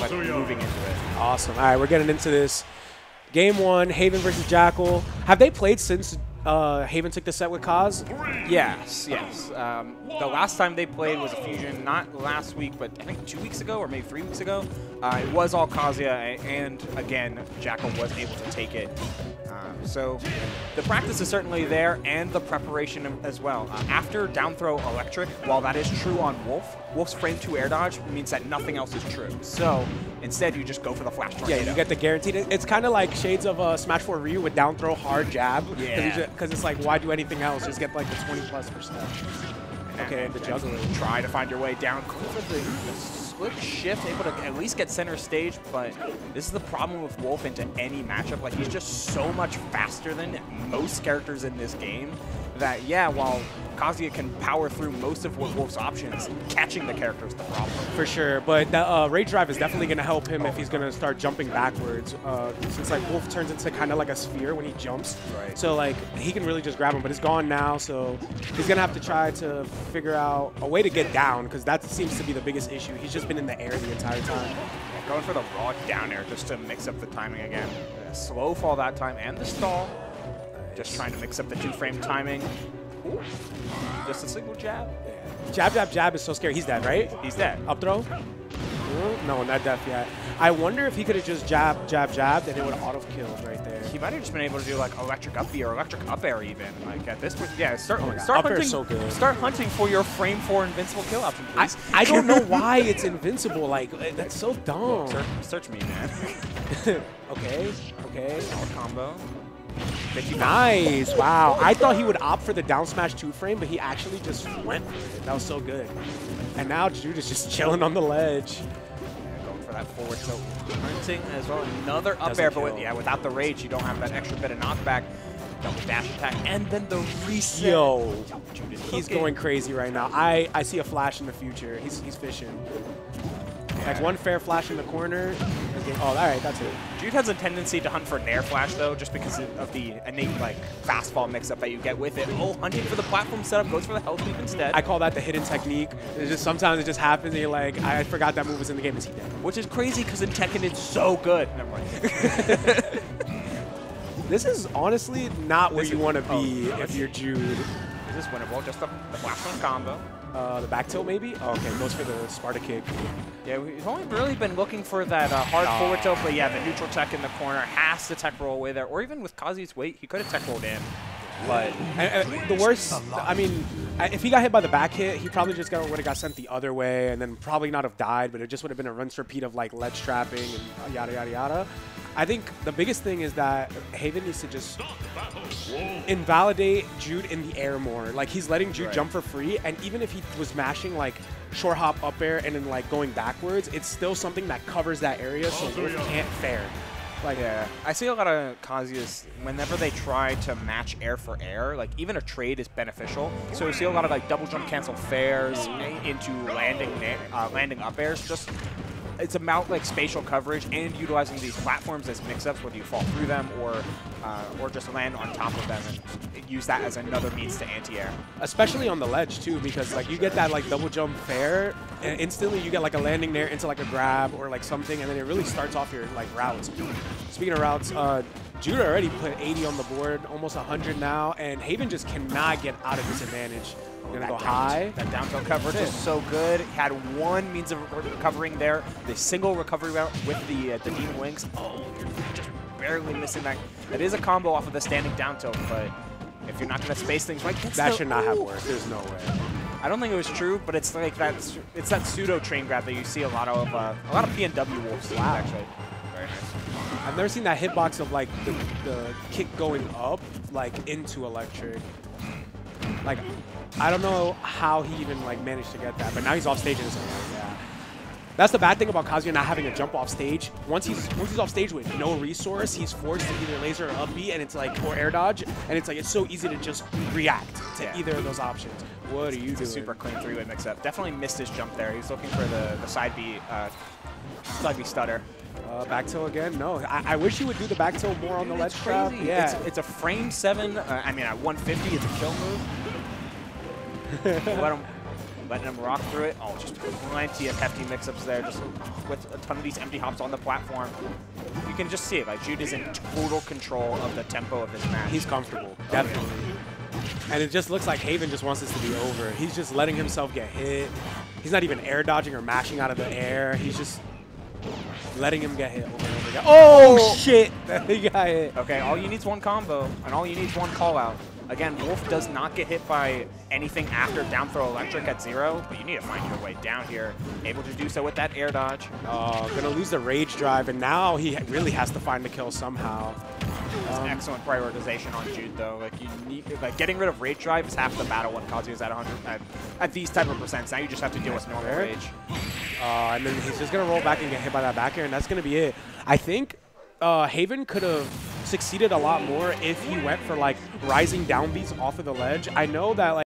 like moving into it. Awesome. All right, we're getting into this. Game one, Haven versus Jakal. Have they played since Haven took the set with Kaz? Yes. The last time they played was a fusion, not last week, but I think 2 weeks ago or maybe 3 weeks ago. It was all Kazuya, and again, Jakal was able to take it. So the practice is certainly there, and the preparation as well. After down throw electric, while that is true on Wolf, Wolf's frame 2 air dodge means that nothing else is true. So instead, you just go for the flash tornado. Yeah, you get the guaranteed. It's kind of like shades of Smash 4 Ryu with down throw hard jab. Yeah. Because it's like, why do anything else? Just get like the 20+%. Okay, and the juggling. Try to find your way down. Cool for the split shift, able to at least get center stage, but this is the problem with Wolf into any matchup. Like, he's just so much faster than most characters in this game that, yeah, while Kazuya can power through most of Wolf's options, catching the character is the problem. For sure, but the Rage Drive is definitely going to help him if he's going to start jumping backwards, since like Wolf turns into kind of like a sphere when he jumps. Right. So like he can really just grab him, but it's gone now, so he's going to have to try to figure out a way to get down, because that seems to be the biggest issue. He's just been in the air the entire time. Yeah, going for the raw down air just to mix up the timing again. Yeah, slow fall that time and the stall. Nice. Just trying to mix up the two-frame timing. Ooh. Just a single jab. Yeah. Jab, jab, jab is so scary. He's dead, right? He's dead. Up throw? Ooh. No, not death yet. I wonder if he could have just jab, jab, jabbed, and it would have auto-killed right there. He might have just been able to do like electric up B or electric up air even. Like at this point, yeah, certainly. Start hunting for your frame 4 invincible kill option, please. I don't know why it's invincible. Like, that's so dumb. Search me, man. Okay. Small combo. Nice. Wow. I thought he would opt for the down smash 2 frame, but he actually just went for it. That was so good. And now Jude is just chilling on the ledge. Yeah, going for that forward tilt. Hunting as well. Another up air, but yeah, without the rage, you don't have that extra bit of knockback. Double dash attack, and then the reset. Yo, Jude is he's going crazy right now. I see a flash in the future. He's fishing. Yeah. Like one fair flash in the corner. Oh, all right, that's it. Jude has a tendency to hunt for Nair Flash, though, just because of the innate, like, fastball mix-up that you get with it. Oh, hunting for the platform setup, goes for the health leap instead. I call that the hidden technique. It's just sometimes it just happens, and you're like, I forgot that move was in the game. Is he dead? Which is crazy, because in Tekken, it's so good. Never mind. This is honestly not where you want to be if you're Jude. Is this winnable? Just the platform combo. The back tilt, maybe? Oh, okay, goes for the Sparta kick. Yeah, we've only really been looking for that hard forward tilt, but yeah, the neutral tech in the corner has to tech roll away there, or even with Kazuya's weight, he could have tech rolled in. But the worst, I mean, if he got hit by the back hit, he probably just would have got sent the other way and then probably not have died, but it just would have been a rinse repeat of like ledge trapping and yada, yada, yada. I think the biggest thing is that Haven needs to just invalidate Jude in the air more. Like, he's letting Jude jump for free, and even if he was mashing, like, short hop up air and then, like, going backwards, it's still something that covers that area, so Wolf can't fare. Like, yeah, I see a lot of Kazuya's, whenever they try to match air for air, like, even a trade is beneficial. So we see a lot of, like, double jump cancel fares into landing up airs, just... It's about like spatial coverage and utilizing these platforms as mix-ups, whether you fall through them or just land on top of them and use that as another means to anti-air. Especially on the ledge too, because like you get that like double jump fair, and instantly you get like a landing there into like a grab or like something, and then it really starts off your like routes. Speaking of routes, Jude already put 80 on the board, almost 100 now, and Haven just cannot get out of disadvantage. Gonna go high. That down throw coverage is so good. Had one means of recovering there. The single recovery route with the demon wings. Oh, you're just barely missing that. That is a combo off of the standing down tilt, but if you're not gonna space things right, that should not have worked. There's no way. I don't think it was true, but it's like that. It's that pseudo train grab that you see a lot of PNW Wolves. Wow. Actually. Very nice. I've never seen that hitbox of like the kick going up like into electric. Like, I don't know how he even like managed to get that, but now he's off stage and it's like, yeah. That's the bad thing about Kazuya not having a jump off stage. Once he's off stage with no resource, he's forced to either laser or up B, and it's like or air dodge, and it's like it's so easy to just react to either of those options. What are you doing? Super clean three-way mix-up. Definitely missed his jump there. He's looking for the side B stutter. Back tilt again? No. I wish he would do the back tilt more on the ledge trap. Yeah. It's a frame 7. I mean, at 150, it's a kill move. Let him letting him rock through it. Oh, just plenty of hefty mix-ups there, just with a ton of these empty hops on the platform. You can just see it, like Jude is in total control of the tempo of this match. He's comfortable, definitely. And it just looks like Haven just wants this to be over. He's just letting himself get hit. He's not even air dodging or mashing out of the air. He's just letting him get hit over and over again. Oh, shit! He got hit. Okay, all you need is one combo, and all you need is one call-out. Again, Wolf does not get hit by anything after down throw electric at zero, but you need to find your way down here. Able to do so with that air dodge. Oh, gonna lose the rage drive, and now he really has to find the kill somehow. That's an excellent prioritization on Jude, though. Like, you need, like, getting rid of rage drive is half the battle when Kazuya's at 100 at these type of percents. Now you just have to deal with normal rage. And then he's just gonna roll back and get hit by that back air, and that's gonna be it. I think Haven could have succeeded a lot more if he went for like rising downbeats off of the ledge. I know that like